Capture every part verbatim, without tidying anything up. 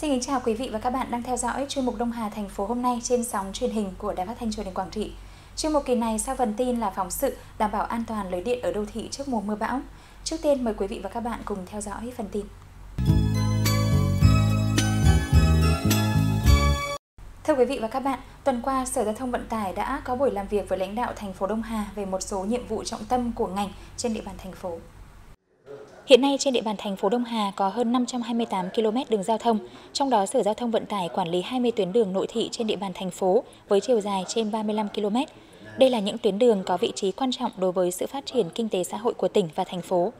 Xin kính chào quý vị và các bạn đang theo dõi chuyên mục Đông Hà thành phố hôm nay trên sóng truyền hình của Đài Phát thanh Truyền hình Quảng Trị. Chuyên mục kỳ này sau phần tin là phóng sự đảm bảo an toàn lưới điện ở đô thị trước mùa mưa bão. Trước tiên mời quý vị và các bạn cùng theo dõi phần tin. Thưa quý vị và các bạn, tuần qua Sở Giao thông Vận tải đã có buổi làm việc với lãnh đạo thành phố Đông Hà về một số nhiệm vụ trọng tâm của ngành trên địa bàn thành phố. Hiện nay trên địa bàn thành phố Đông Hà có hơn năm trăm hai mươi tám ki lô mét đường giao thông, trong đó Sở Giao thông Vận tải quản lý hai mươi tuyến đường nội thị trên địa bàn thành phố với chiều dài trên ba mươi lăm ki lô mét. Đây là những tuyến đường có vị trí quan trọng đối với sự phát triển kinh tế xã hội của tỉnh và thành phố.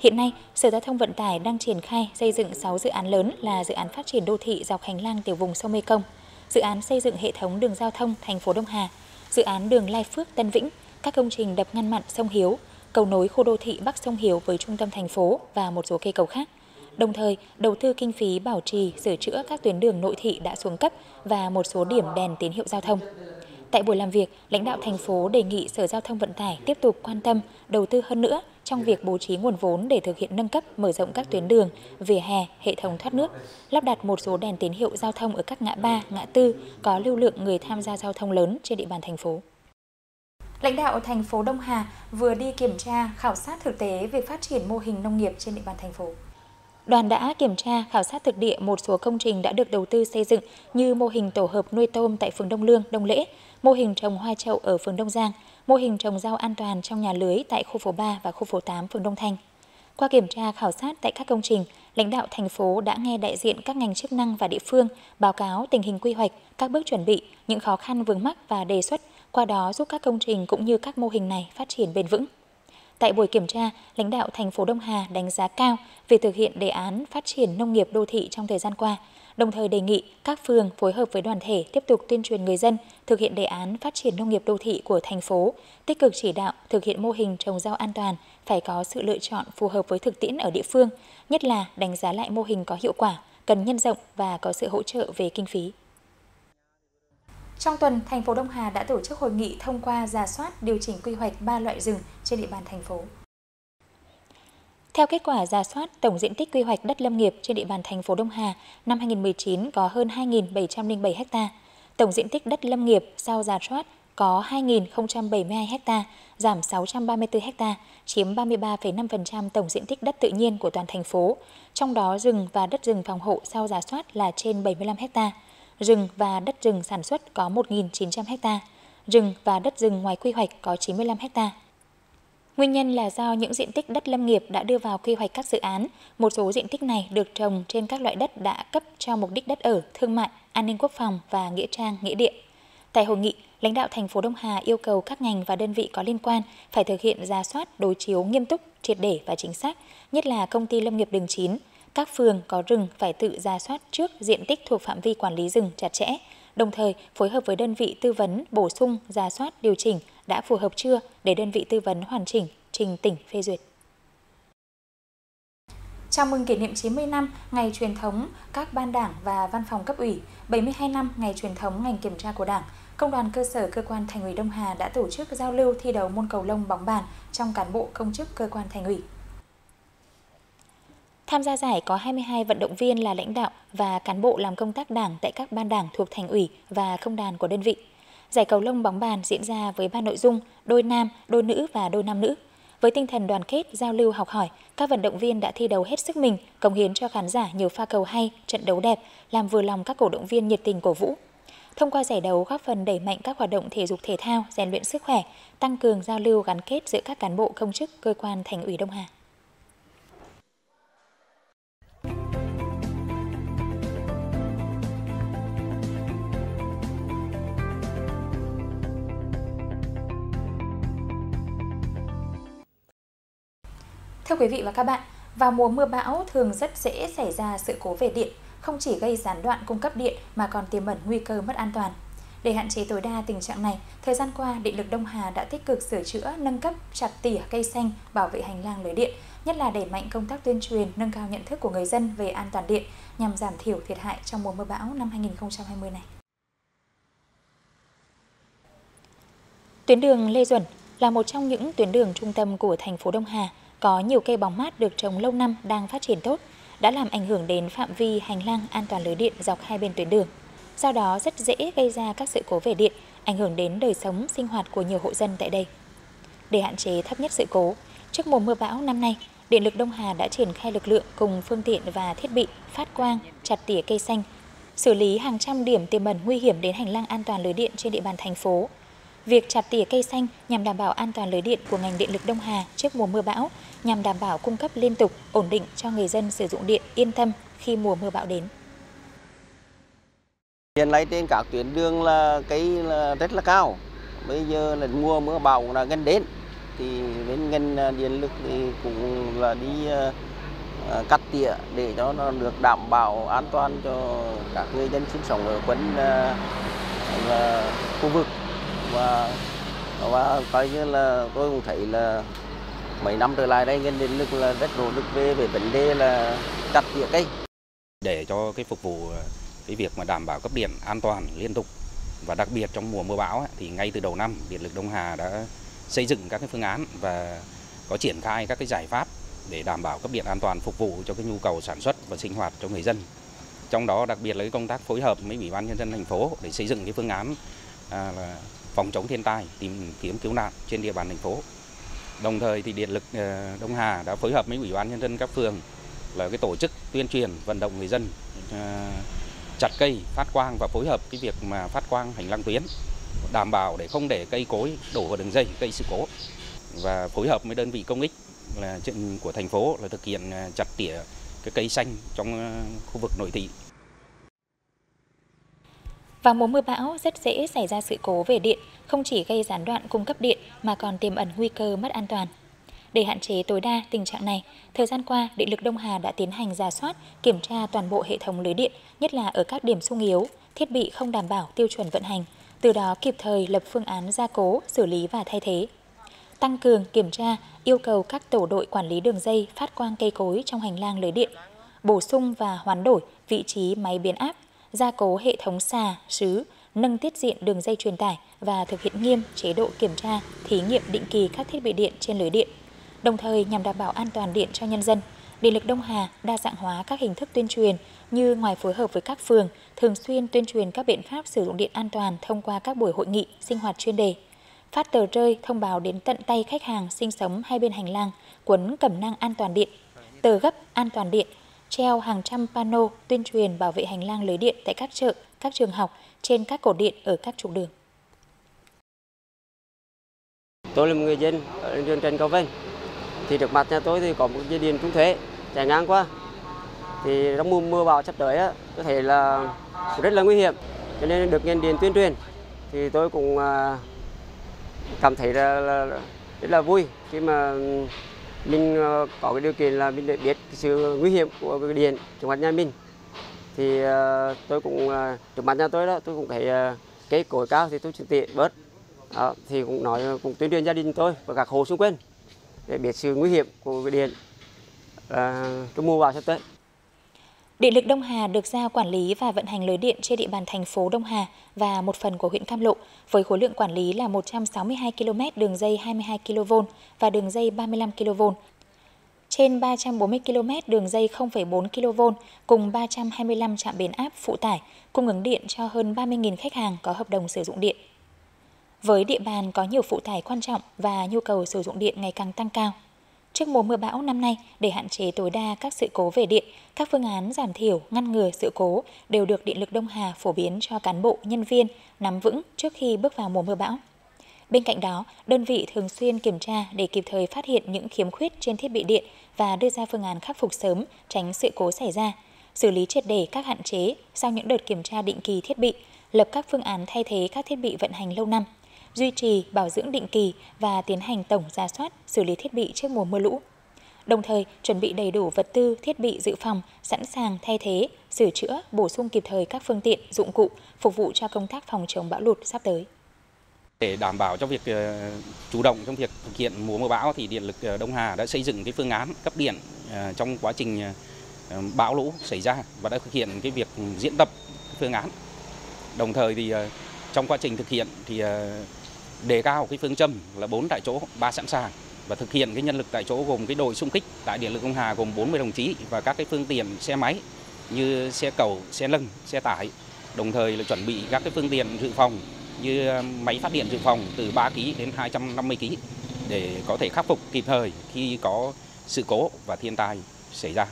Hiện nay, Sở Giao thông Vận tải đang triển khai xây dựng sáu dự án lớn là dự án phát triển đô thị dọc hành lang tiểu vùng sông Mê Công, dự án xây dựng hệ thống đường giao thông thành phố Đông Hà, dự án đường Lai Phước - Tân Vĩnh, các công trình đập ngăn mặn sông Hiếu, cầu nối khu đô thị Bắc Sông Hiếu với trung tâm thành phố và một số cây cầu khác. Đồng thời, đầu tư kinh phí bảo trì, sửa chữa các tuyến đường nội thị đã xuống cấp và một số điểm đèn tín hiệu giao thông. Tại buổi làm việc, lãnh đạo thành phố đề nghị Sở Giao thông Vận tải tiếp tục quan tâm, đầu tư hơn nữa trong việc bố trí nguồn vốn để thực hiện nâng cấp, mở rộng các tuyến đường, vỉa hè, hệ thống thoát nước, lắp đặt một số đèn tín hiệu giao thông ở các ngã ba, ngã tư có lưu lượng người tham gia giao thông lớn trên địa bàn thành phố. Lãnh đạo thành phố Đông Hà vừa đi kiểm tra, khảo sát thực tế về phát triển mô hình nông nghiệp trên địa bàn thành phố. Đoàn đã kiểm tra, khảo sát thực địa một số công trình đã được đầu tư xây dựng như mô hình tổ hợp nuôi tôm tại phường Đông Lương, Đông Lễ, mô hình trồng hoa chậu ở phường Đông Giang, mô hình trồng rau an toàn trong nhà lưới tại khu phố ba và khu phố tám phường Đông Thanh. Qua kiểm tra, khảo sát tại các công trình, lãnh đạo thành phố đã nghe đại diện các ngành chức năng và địa phương báo cáo tình hình quy hoạch, các bước chuẩn bị, những khó khăn vướng mắc và đề xuất, qua đó giúp các công trình cũng như các mô hình này phát triển bền vững. Tại buổi kiểm tra, lãnh đạo thành phố Đông Hà đánh giá cao việc thực hiện đề án phát triển nông nghiệp đô thị trong thời gian qua, đồng thời đề nghị các phường phối hợp với đoàn thể tiếp tục tuyên truyền người dân thực hiện đề án phát triển nông nghiệp đô thị của thành phố, tích cực chỉ đạo thực hiện mô hình trồng rau an toàn, phải có sự lựa chọn phù hợp với thực tiễn ở địa phương, nhất là đánh giá lại mô hình có hiệu quả, cần nhân rộng và có sự hỗ trợ về kinh phí. Trong tuần, thành phố Đông Hà đã tổ chức hội nghị thông qua rà soát điều chỉnh quy hoạch ba loại rừng trên địa bàn thành phố. Theo kết quả rà soát, tổng diện tích quy hoạch đất lâm nghiệp trên địa bàn thành phố Đông Hà năm hai nghìn không trăm mười chín có hơn hai nghìn bảy trăm lẻ bảy ha. Tổng diện tích đất lâm nghiệp sau rà soát có hai nghìn không trăm bảy mươi hai ha, giảm sáu trăm ba mươi tư ha, chiếm ba mươi ba phẩy năm phần trăm tổng diện tích đất tự nhiên của toàn thành phố. Trong đó, rừng và đất rừng phòng hộ sau rà soát là trên bảy mươi lăm ha. Rừng và đất rừng sản xuất có một nghìn chín trăm ha, rừng và đất rừng ngoài quy hoạch có chín mươi lăm ha. Nguyên nhân là do những diện tích đất lâm nghiệp đã đưa vào quy hoạch các dự án, một số diện tích này được trồng trên các loại đất đã cấp cho mục đích đất ở, thương mại, an ninh quốc phòng và nghĩa trang, nghĩa địa. Tại hội nghị, lãnh đạo thành phố Đông Hà yêu cầu các ngành và đơn vị có liên quan phải thực hiện rà soát, đối chiếu nghiêm túc, triệt để và chính xác, nhất là công ty lâm nghiệp đường chín. Các phường có rừng phải tự rà soát trước diện tích thuộc phạm vi quản lý rừng chặt chẽ, đồng thời phối hợp với đơn vị tư vấn bổ sung, rà soát, điều chỉnh đã phù hợp chưa để đơn vị tư vấn hoàn chỉnh, trình tỉnh phê duyệt. Chào mừng kỷ niệm chín mươi năm ngày truyền thống các ban đảng và văn phòng cấp ủy, bảy mươi hai năm ngày truyền thống ngành kiểm tra của Đảng, Công đoàn cơ sở cơ quan Thành ủy Đông Hà đã tổ chức giao lưu thi đấu môn cầu lông bóng bàn trong cán bộ công chức cơ quan Thành ủy. Tham gia giải có hai mươi hai vận động viên là lãnh đạo và cán bộ làm công tác đảng tại các ban đảng thuộc Thành ủy và công đoàn của đơn vị. Giải cầu lông bóng bàn diễn ra với ba nội dung: đôi nam, đôi nữ và đôi nam nữ. Với tinh thần đoàn kết, giao lưu, học hỏi, các vận động viên đã thi đấu hết sức mình, cống hiến cho khán giả nhiều pha cầu hay, trận đấu đẹp, làm vừa lòng các cổ động viên nhiệt tình cổ vũ. Thông qua giải đấu góp phần đẩy mạnh các hoạt động thể dục thể thao, rèn luyện sức khỏe, tăng cường giao lưu gắn kết giữa các cán bộ công chức cơ quan Thành ủy Đông Hà. Thưa quý vị và các bạn, vào mùa mưa bão thường rất dễ xảy ra sự cố về điện, không chỉ gây gián đoạn cung cấp điện mà còn tiềm ẩn nguy cơ mất an toàn. Để hạn chế tối đa tình trạng này, thời gian qua, Điện lực Đông Hà đã tích cực sửa chữa, nâng cấp, chặt tỉa cây xanh, bảo vệ hành lang lưới điện, nhất là đẩy mạnh công tác tuyên truyền, nâng cao nhận thức của người dân về an toàn điện nhằm giảm thiểu thiệt hại trong mùa mưa bão năm hai nghìn không trăm hai mươi này. Tuyến đường Lê Duẩn là một trong những tuyến đường trung tâm của thành phố Đông Hà, có nhiều cây bóng mát được trồng lâu năm đang phát triển tốt. đã làm ảnh hưởng đến phạm vi hành lang an toàn lưới điện dọc hai bên tuyến đường. Do đó rất dễ gây ra các sự cố về điện, ảnh hưởng đến đời sống, sinh hoạt của nhiều hộ dân tại đây. Để hạn chế thấp nhất sự cố, trước mùa mưa bão năm nay, Điện lực Đông Hà đã triển khai lực lượng cùng phương tiện và thiết bị phát quang, chặt tỉa cây xanh, xử lý hàng trăm điểm tiềm ẩn nguy hiểm đến hành lang an toàn lưới điện trên địa bàn thành phố. Việc chặt tỉa cây xanh nhằm đảm bảo an toàn lưới điện của ngành Điện lực Đông Hà trước mùa mưa bão, nhằm đảm bảo cung cấp liên tục, ổn định cho người dân sử dụng điện yên tâm khi mùa mưa bão đến. Hiện nay trên các tuyến đường là cây là rất là cao. Bây giờ là mùa mưa bão là gần đến, thì bên ngành điện lực thì cũng là đi uh, cắt tỉa để cho nó được đảm bảo an toàn cho các người dân sinh sống ở quanh uh, là khu vực. Và, và coi như là tôi cũng thấy là mấy năm trở lại đây ngành điện lực là rất nỗ lực về về vấn đề là cắt tỉa cây để cho cái phục vụ cái việc mà đảm bảo cấp điện an toàn liên tục, và đặc biệt trong mùa mưa bão ấy, thì ngay từ đầu năm Điện lực Đông Hà đã xây dựng các cái phương án và có triển khai các cái giải pháp để đảm bảo cấp điện an toàn phục vụ cho cái nhu cầu sản xuất và sinh hoạt cho người dân. Trong đó đặc biệt là cái công tác phối hợp với Ủy ban Nhân dân thành phố để xây dựng cái phương án à, là phòng chống thiên tai, tìm kiếm cứu nạn trên địa bàn thành phố. Đồng thời thì Điện lực Đông Hà đã phối hợp với Ủy ban Nhân dân các phường là cái tổ chức tuyên truyền vận động người dân à, chặt cây, phát quang và phối hợp cái việc mà phát quang hành lang tuyến, đảm bảo để không để cây cối đổ vào đường dây gây sự cố, và phối hợp với đơn vị công ích là chuyện của thành phố là thực hiện chặt tỉa cái cây xanh trong khu vực nội thị. Vào mùa mưa bão rất dễ xảy ra sự cố về điện, không chỉ gây gián đoạn cung cấp điện mà còn tiềm ẩn nguy cơ mất an toàn. Để hạn chế tối đa tình trạng này, thời gian qua, Điện lực Đông Hà đã tiến hành rà soát, kiểm tra toàn bộ hệ thống lưới điện, nhất là ở các điểm sung yếu, thiết bị không đảm bảo tiêu chuẩn vận hành, từ đó kịp thời lập phương án gia cố, xử lý và thay thế. Tăng cường kiểm tra, yêu cầu các tổ đội quản lý đường dây phát quang cây cối trong hành lang lưới điện, bổ sung và hoán đổi vị trí máy biến áp, gia cố hệ thống xà, sứ, nâng tiết diện đường dây truyền tải và thực hiện nghiêm chế độ kiểm tra, thí nghiệm định kỳ các thiết bị điện trên lưới điện. Đồng thời nhằm đảm bảo an toàn điện cho nhân dân, Điện lực Đông Hà đa dạng hóa các hình thức tuyên truyền như ngoài phối hợp với các phường, thường xuyên tuyên truyền các biện pháp sử dụng điện an toàn thông qua các buổi hội nghị, sinh hoạt chuyên đề, phát tờ rơi thông báo đến tận tay khách hàng sinh sống hai bên hành lang, quấn cẩm nang an toàn điện, tờ gấp an toàn điện, treo hàng trăm pano tuyên truyền bảo vệ hành lang lưới điện tại các chợ, các trường học, trên các cột điện ở các trục đường. Tôi là một người dân ở đường Trần Cao Vinh. Thì trước mặt nhà tôi thì có một dây điện trung thế chạy ngang qua. Thì trong mùa mưa bão sắp tới á, có thể là rất là nguy hiểm. Cho nên được ngành điện tuyên truyền thì tôi cũng cảm thấy là, là rất là vui khi mà mình có cái điều kiện là mình để biết sự nguy hiểm của cái điện trước mặt nhà mình. Thì tôi cũng trước mặt nhà tôi đó, tôi cũng thấy cái cối cao thì tôi chịu tiện bớt. Đó, thì cũng nói cũng tuyên truyền gia đình tôi và các hộ xung quanh để biết sự nguy hiểm của cái điện à, cái mùa bão sắp tới. Điện lực Đông Hà được giao quản lý và vận hành lưới điện trên địa bàn thành phố Đông Hà và một phần của huyện Cam Lộ, với khối lượng quản lý là một trăm sáu mươi hai ki lô mét đường dây hai mươi hai ki lô vôn và đường dây ba mươi lăm ki lô vôn, trên ba trăm bốn mươi ki lô mét đường dây không phẩy bốn ki lô vôn cùng ba trăm hai mươi lăm trạm biến áp phụ tải, cung ứng điện cho hơn ba mươi nghìn khách hàng có hợp đồng sử dụng điện. Với địa bàn có nhiều phụ tải quan trọng và nhu cầu sử dụng điện ngày càng tăng cao, trước mùa mưa bão năm nay, để hạn chế tối đa các sự cố về điện, các phương án giảm thiểu, ngăn ngừa sự cố đều được Điện lực Đông Hà phổ biến cho cán bộ, nhân viên nắm vững trước khi bước vào mùa mưa bão. Bên cạnh đó, đơn vị thường xuyên kiểm tra để kịp thời phát hiện những khiếm khuyết trên thiết bị điện và đưa ra phương án khắc phục sớm, tránh sự cố xảy ra, xử lý triệt để các hạn chế sau những đợt kiểm tra định kỳ thiết bị, lập các phương án thay thế các thiết bị vận hành lâu năm, duy trì, bảo dưỡng định kỳ và tiến hành tổng rà soát, xử lý thiết bị trước mùa mưa lũ. Đồng thời, chuẩn bị đầy đủ vật tư, thiết bị dự phòng, sẵn sàng thay thế, sửa chữa, bổ sung kịp thời các phương tiện, dụng cụ, phục vụ cho công tác phòng chống bão lụt sắp tới. Để đảm bảo cho việc chủ động trong việc thực hiện mùa mưa bão, thì Điện lực Đông Hà đã xây dựng cái phương án cấp điện trong quá trình bão lũ xảy ra và đã thực hiện cái việc diễn tập phương án. Đồng thời thì trong quá trình thực hiện thì đề cao cái phương châm là bốn tại chỗ, ba sẵn sàng và thực hiện cái nhân lực tại chỗ gồm cái đội xung kích tại Điện lực Đông Hà gồm bốn mươi đồng chí và các cái phương tiện xe máy như xe cầu, xe lưng, xe tải. Đồng thời là chuẩn bị các cái phương tiện dự phòng như máy phát điện dự phòng từ ba ki lô đến hai trăm năm mươi ki lô để có thể khắc phục kịp thời khi có sự cố và thiên tai xảy ra.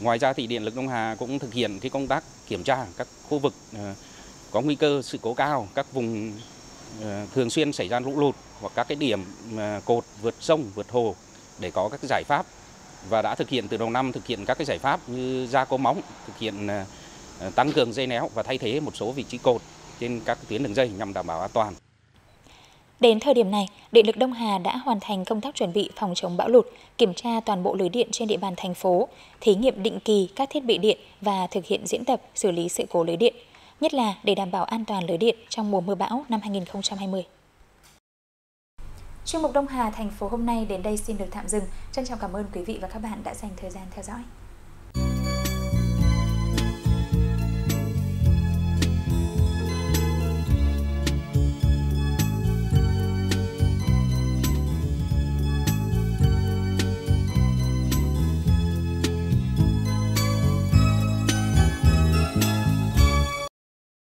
Ngoài ra thì Điện lực Đông Hà cũng thực hiện cái công tác kiểm tra các khu vực có nguy cơ sự cố cao, các vùng thường xuyên xảy ra lũ lụt hoặc các cái điểm cột vượt sông, vượt hồ để có các giải pháp, và đã thực hiện từ đầu năm thực hiện các cái giải pháp như gia cố móng, thực hiện tăng cường dây néo và thay thế một số vị trí cột trên các tuyến đường dây nhằm đảm bảo an toàn. Đến thời điểm này, Điện lực Đông Hà đã hoàn thành công tác chuẩn bị phòng chống bão lụt, kiểm tra toàn bộ lưới điện trên địa bàn thành phố, thí nghiệm định kỳ các thiết bị điện và thực hiện diễn tập xử lý sự cố lưới điện, nhất là để đảm bảo an toàn lưới điện trong mùa mưa bão năm hai nghìn không trăm hai mươi. Chuyên mục Đông Hà thành phố hôm nay đến đây xin được tạm dừng. Trân trọng cảm ơn quý vị và các bạn đã dành thời gian theo dõi.